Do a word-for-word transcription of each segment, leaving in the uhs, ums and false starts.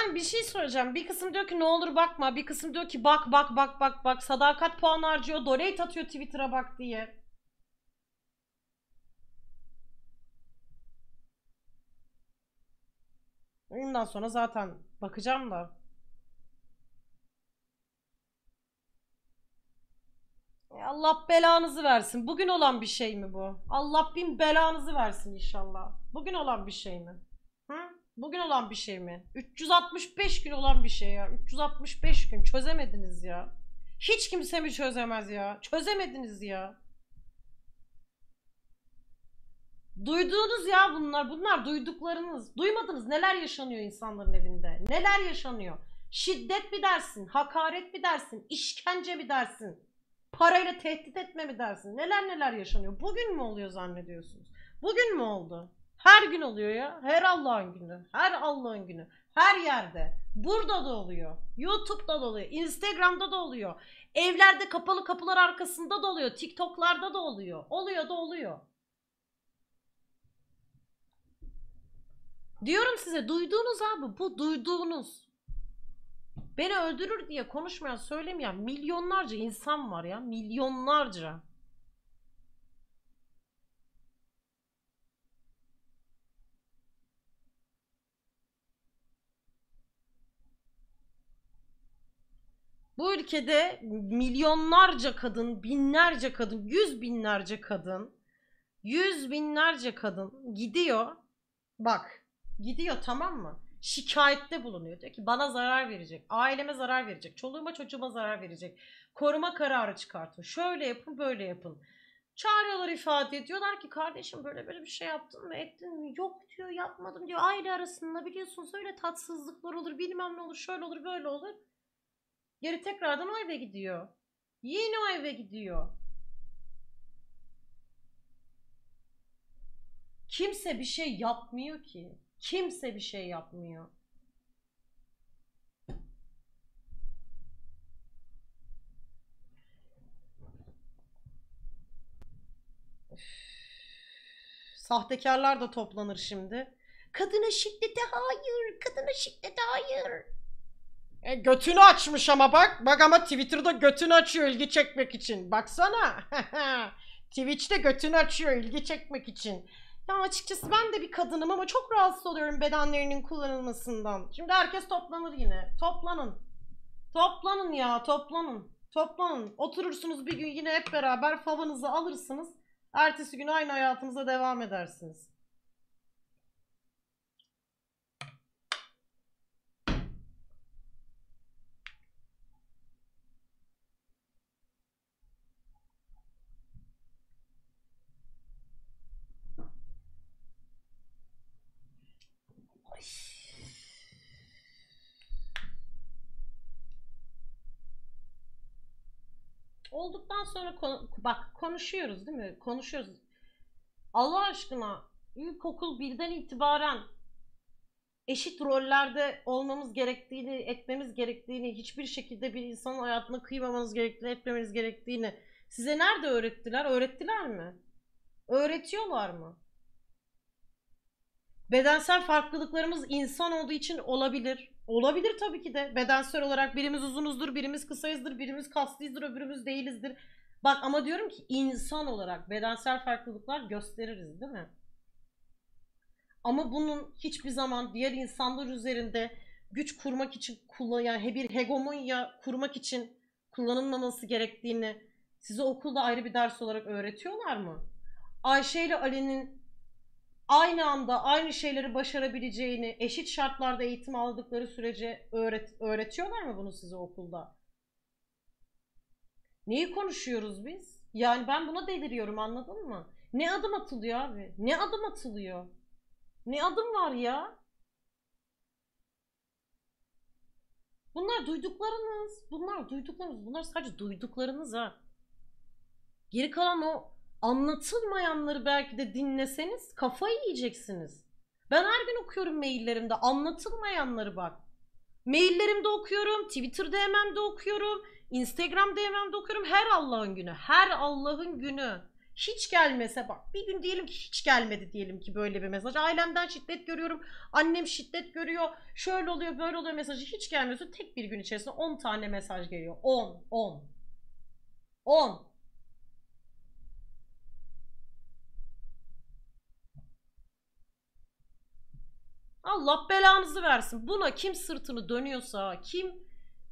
ben bir şey soracağım. Bir kısım diyor ki ne olur bakma. Bir kısım diyor ki bak bak bak bak bak. Sadakat puan harcıyor. Donate atıyor Twitter'a bak diye. Ondan sonra zaten bakacağım da. Allah belanızı versin. Bugün olan bir şey mi bu? Allah bin belanızı versin inşallah. Bugün olan bir şey mi? Hı? Bugün olan bir şey mi? üç yüz altmış beş gün olan bir şey ya. üç yüz altmış beş gün çözemediniz ya. Hiç kimse mi çözemez ya? Çözemediniz ya. Duyduğunuz ya bunlar. Bunlar duyduklarınız. Duymadınız neler yaşanıyor insanların evinde. Neler yaşanıyor? Şiddet mi dersin? Hakaret mi dersin? İşkence mi dersin? Parayla tehdit etme mi dersin? Neler neler yaşanıyor. Bugün mü oluyor zannediyorsunuz? Bugün mü oldu? Her gün oluyor ya. Her Allah'ın günü. Her Allah'ın günü. Her yerde. Burada da oluyor. YouTube'da da oluyor. Instagram'da da oluyor. Evlerde kapalı kapılar arkasında da oluyor. TikTok'larda da oluyor. Oluyor da oluyor. Diyorum size duyduğunuz abi. Bu duyduğunuz. Beni öldürür diye konuşmayan, söylemeyen milyonlarca insan var ya. Milyonlarca. Bu ülkede milyonlarca kadın, binlerce kadın, yüz binlerce kadın, yüz binlerce kadın gidiyor. Bak, gidiyor tamam mı? Şikayette bulunuyor. Diyor ki bana zarar verecek, aileme zarar verecek, çoluğuma çocuğuma zarar verecek. Koruma kararı çıkartın. Şöyle yapın, böyle yapın. Çağırıyorlar ifadeye. Diyorlar ki kardeşim böyle böyle bir şey yaptın mı, ettin mi? Yok diyor, yapmadım diyor. Aile arasında biliyorsunuz öyle tatsızlıklar olur, bilmem ne olur, şöyle olur, böyle olur. Geri tekrardan o eve gidiyor. Yine o eve gidiyor. Kimse bir şey yapmıyor ki. Kimse bir şey yapmıyor. Üf. Sahtekarlar da toplanır şimdi. Kadına şiddete hayır, kadına şiddete hayır. E, götünü açmış ama bak. Bak ama Twitter'da götünü açıyor ilgi çekmek için. Baksana. Twitch'te götünü açıyor ilgi çekmek için. Ya açıkçası ben de bir kadınım ama çok rahatsız oluyorum bedenlerinin kullanılmasından. Şimdi herkes toplanır yine. Toplanın. Toplanın ya, toplanın. Toplanın. Oturursunuz bir gün yine hep beraber favanızı alırsınız. Ertesi gün aynı hayatınıza devam edersiniz. Olduktan sonra konu bak konuşuyoruz değil mi? Konuşuyoruz. Allah aşkına ilkokul birden itibaren eşit rollerde olmamız gerektiğini, etmemiz gerektiğini, hiçbir şekilde bir insanın hayatına kıymamanız gerektiğini, etmemeniz gerektiğini size nerede öğrettiler? Öğrettiler mi? Öğretiyorlar mı? Bedensel farklılıklarımız insan olduğu için olabilir. Olabilir tabii ki de. Bedensel olarak birimiz uzunuzdur, birimiz kısayızdır, birimiz kaslıyızdır, öbürümüz değilizdir. Bak ama diyorum ki insan olarak bedensel farklılıklar gösteririz değil mi? Ama bunun hiçbir zaman diğer insanlar üzerinde güç kurmak için, yani bir hegemonya kurmak için kullanılmaması gerektiğini size okulda ayrı bir ders olarak öğretiyorlar mı? Ayşe ile Ali'nin aynı anda aynı şeyleri başarabileceğini eşit şartlarda eğitim aldıkları sürece öğret öğretiyorlar mı bunu size okulda? Neyi konuşuyoruz biz? Yani ben buna deliriyorum, anladın mı? Ne adım atılıyor abi? Ne adım atılıyor? Ne adım var ya? Bunlar duyduklarınız. Bunlar duyduklarınız. Bunlar sadece duyduklarınız ha. Geri kalan o anlatılmayanları belki de dinleseniz kafayı yiyeceksiniz. Ben her gün okuyorum maillerimde anlatılmayanları bak. Maillerimde okuyorum, Twitter D M'de okuyorum, Instagram D M'de okuyorum. Her Allah'ın günü, her Allah'ın günü. hiç gelmese, bak bir gün diyelim ki hiç gelmedi, diyelim ki böyle bir mesaj, ailemden şiddet görüyorum, annem şiddet görüyor, şöyle oluyor böyle oluyor mesajı hiç gelmiyorsa, tek bir gün içerisinde on tane mesaj geliyor. On on on. Allah belamızı versin. Buna kim sırtını dönüyorsa, kim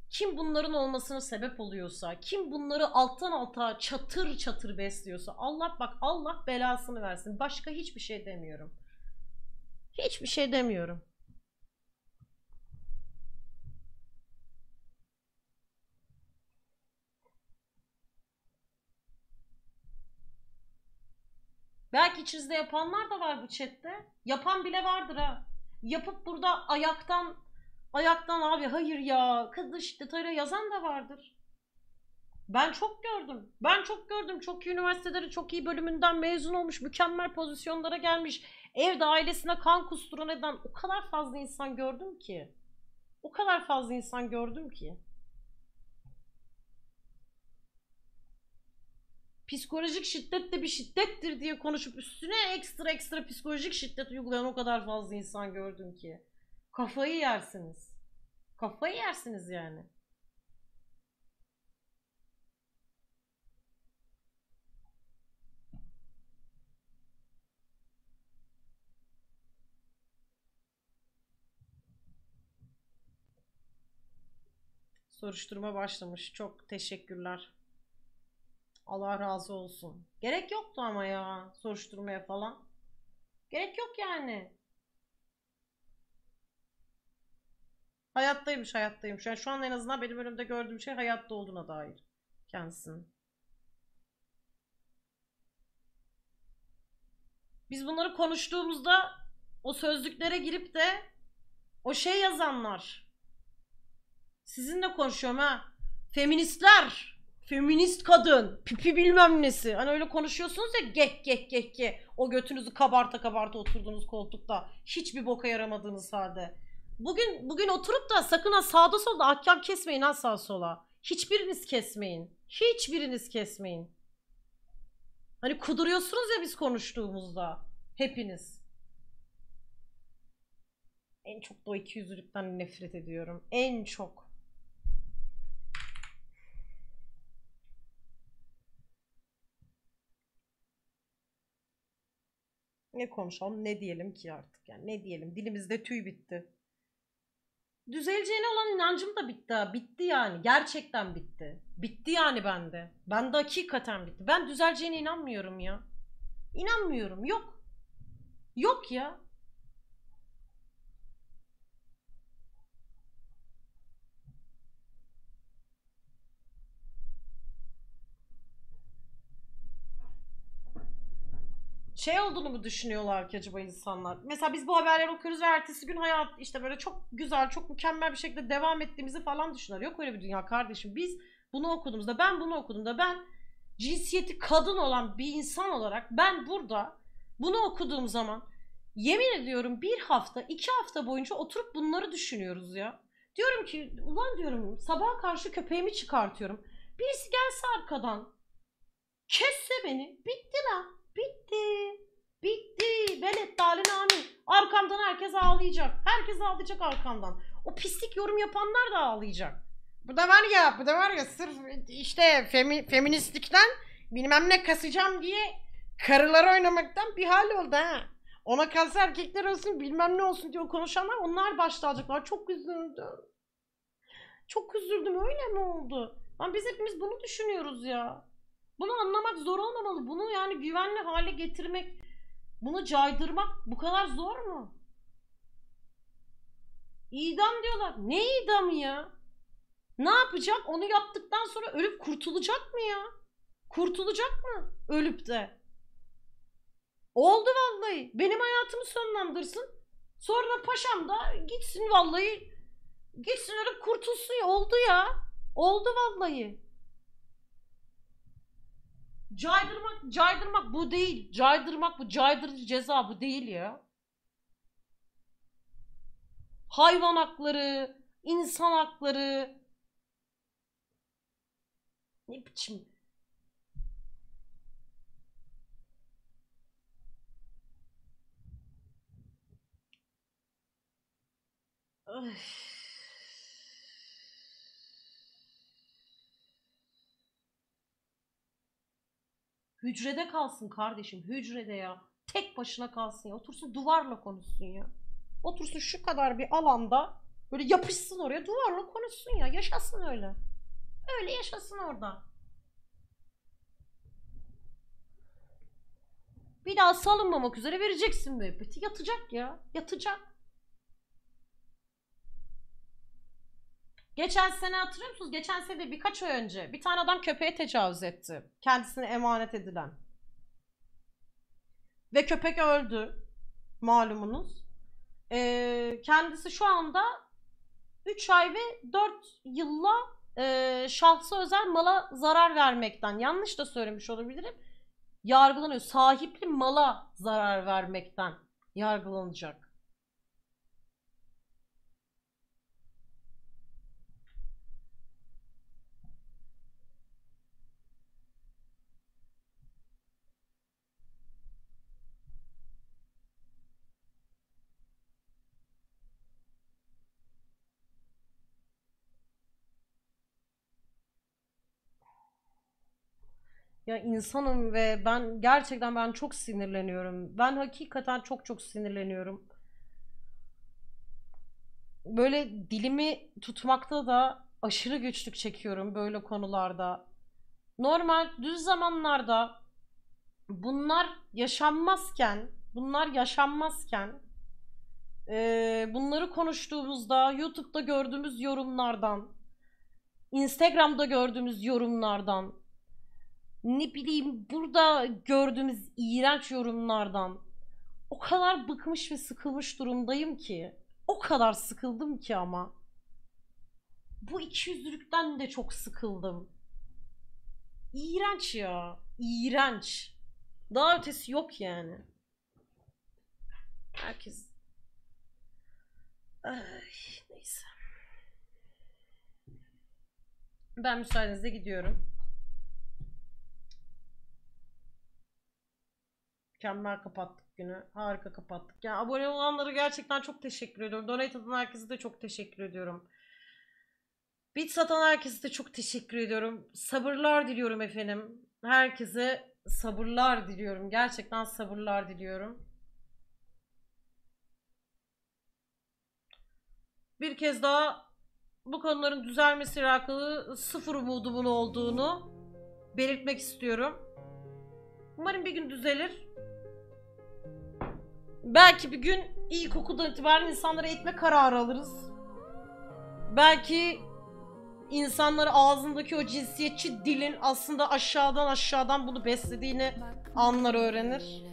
kim bunların olmasına sebep oluyorsa, kim bunları alttan alta çatır çatır besliyorsa, Allah bak Allah belasını versin. Başka hiçbir şey demiyorum. Hiçbir şey demiyorum. Belki içinizde yapanlar da var bu chatte. Yapan bile vardır ha. Yapıp burada ayaktan ayaktan abi hayır ya kız şiddet ayla yazan da vardır. Ben çok gördüm. Ben çok gördüm. Çok iyi üniversiteleri, çok iyi bölümünden mezun olmuş, mükemmel pozisyonlara gelmiş, evde ailesine kan kusturan eden o kadar fazla insan gördüm ki. O kadar fazla insan gördüm ki. Psikolojik şiddet de bir şiddettir diye konuşup üstüne ekstra ekstra psikolojik şiddet uygulayan o kadar fazla insan gördüm ki. Kafayı yersiniz. Kafayı yersiniz yani. Soruşturma başlamış. Çok teşekkürler. Allah razı olsun. Gerek yoktu ama ya soruşturmaya falan. Gerek yok yani. Hayattaymış hayattaymış. Yani şu an en azından benim önümde gördüğüm şey hayatta olduğuna dair kendisinin. Biz bunları konuştuğumuzda o sözlüklere girip de o şey yazanlar. Sizinle konuşuyorum ha. Feministler. Feminist kadın, pipi bilmem nesi. Hani öyle konuşuyorsunuz ya, gek gek gek gek. O götünüzü kabarta kabarta oturduğunuz koltukta. Hiçbir boka yaramadığınız halde. Bugün bugün oturup da sakın ha sağda solda ahkam kesmeyin ha, sağ sola. Hiçbiriniz kesmeyin. Hiçbiriniz kesmeyin. Hani kuduruyorsunuz ya biz konuştuğumuzda. Hepiniz. En çok da o ikiyüzlülükten nefret ediyorum. En çok. Ne konuşalım, ne diyelim ki artık yani, ne diyelim, dilimizde tüy bitti. Düzeleceğine olan inancım da bitti ha. Bitti yani, gerçekten bitti. Bitti yani bende. Bende hakikaten bitti. Ben düzeleceğine inanmıyorum ya. İnanmıyorum, yok. Yok ya. Şey olduğunu mu düşünüyorlar ki acaba insanlar? Mesela biz bu haberleri okuyoruz ve ertesi gün hayat işte böyle çok güzel, çok mükemmel bir şekilde devam ettiğimizi falan düşünüyorlar. Yok öyle bir dünya kardeşim. Biz bunu okuduğumuzda, ben bunu okuduğumda, ben cinsiyeti kadın olan bir insan olarak ben burada bunu okuduğum zaman yemin ediyorum bir hafta, iki hafta boyunca oturup bunları düşünüyoruz ya. Diyorum ki ulan diyorum sabaha karşı köpeğimi çıkartıyorum. Birisi gelse arkadan kesse beni, bitti lan. Bitti. Bitti. Belet dalin amin. Arkamdan herkes ağlayacak. Herkes ağlayacak arkamdan. O pislik yorum yapanlar da ağlayacak. Bu da var ya, bu da var ya sırf işte femi, feministlikten bilmem ne kasacağım diye karıları oynamaktan bir hal oldu ha. Ona kalsa erkekler olsun bilmem ne olsun diye konuşanlar, onlar başta alacaklar. Çok üzüldüm. Çok üzüldüm. Öyle mi oldu? Lan biz hepimiz bunu düşünüyoruz ya. Bunu anlamak zor olmamalı. Bunu yani güvenli hale getirmek, bunu caydırmak bu kadar zor mu? İdam diyorlar. Ne idamı ya? Ne yapacak? Onu yaptıktan sonra ölüp kurtulacak mı ya? Kurtulacak mı ölüp de? Oldu vallahi. Benim hayatımı sonlandırsın. Sonra paşam da gitsin vallahi. Gitsin ölüp kurtulsun ya. Oldu ya. Oldu vallahi. Caydırmak, caydırmak bu değil. Caydırmak bu, caydırıcı ceza bu değil ya. Hayvan hakları, insan hakları. Ne biçim? Ay. Hücrede kalsın kardeşim, hücrede ya. Tek başına kalsın ya. Otursun duvarla konuşsun ya. Otursun şu kadar bir alanda böyle yapışsın oraya, duvarla konuşsun ya. Yaşasın öyle. Öyle yaşasın orada. Bir daha salınmamak üzere vereceksin müebbeti. Yatacak ya. Yatacak. Geçen sene hatırlıyor musunuz? Geçen sene de birkaç ay önce bir tane adam köpeğe tecavüz etti. Kendisine emanet edilen. Ve köpek öldü. Malumunuz. Ee, kendisi şu anda üç ay ve dört yılla e, şahsa özel mala zarar vermekten, yanlış da söylemiş olabilirim, yargılanıyor. Sahipli mala zarar vermekten yargılanacak. Ya insanım ve ben gerçekten ben çok sinirleniyorum. Ben hakikaten çok çok sinirleniyorum. Böyle dilimi tutmakta da aşırı güçlük çekiyorum böyle konularda. Normal düz zamanlarda bunlar yaşanmazken, bunlar yaşanmazken e, bunları konuştuğumuzda YouTube'da gördüğümüz yorumlardan, Instagram'da gördüğümüz yorumlardan, ne bileyim burada gördüğümüz iğrenç yorumlardan o kadar bıkmış ve sıkılmış durumdayım ki, o kadar sıkıldım ki, ama bu ikiyüzlülükten de çok sıkıldım. İğrenç ya, iğrenç. Daha ötesi yok yani. Herkes ay, neyse. Ben müsaadenizle gidiyorum. Mükemmel kapattık günü. Harika kapattık. Yani abone olanlara gerçekten çok teşekkür ediyorum. Donate atan herkese de çok teşekkür ediyorum. Bit satan herkese de çok teşekkür ediyorum. Sabırlar diliyorum efendim. Herkese sabırlar diliyorum. Gerçekten sabırlar diliyorum. Bir kez daha bu konuların düzelmesiyle alakalı sıfır umudumun olduğunu belirtmek istiyorum. Umarım bir gün düzelir. Belki bir gün ilkokuldan itibaren insanlara eğitme kararı alırız. Belki insanlara ağzındaki o cinsiyetçi dilin aslında aşağıdan aşağıdan bunu beslediğini anlar, öğrenir.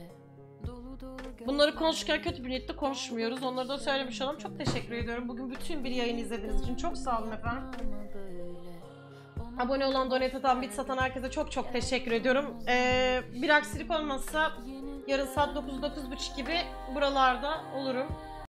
Bunları konuşurken kötü bir niyetle konuşmuyoruz. Onları da söylemiş olalım. Çok teşekkür ediyorum. Bugün bütün bir yayını izlediğiniz için çok sağ olun efendim. Abone olan, donate atan, bit satan herkese çok çok teşekkür ediyorum. Ee, bir aksilik olmazsa yarın saat dokuz dokuz buçuk gibi buralarda olurum.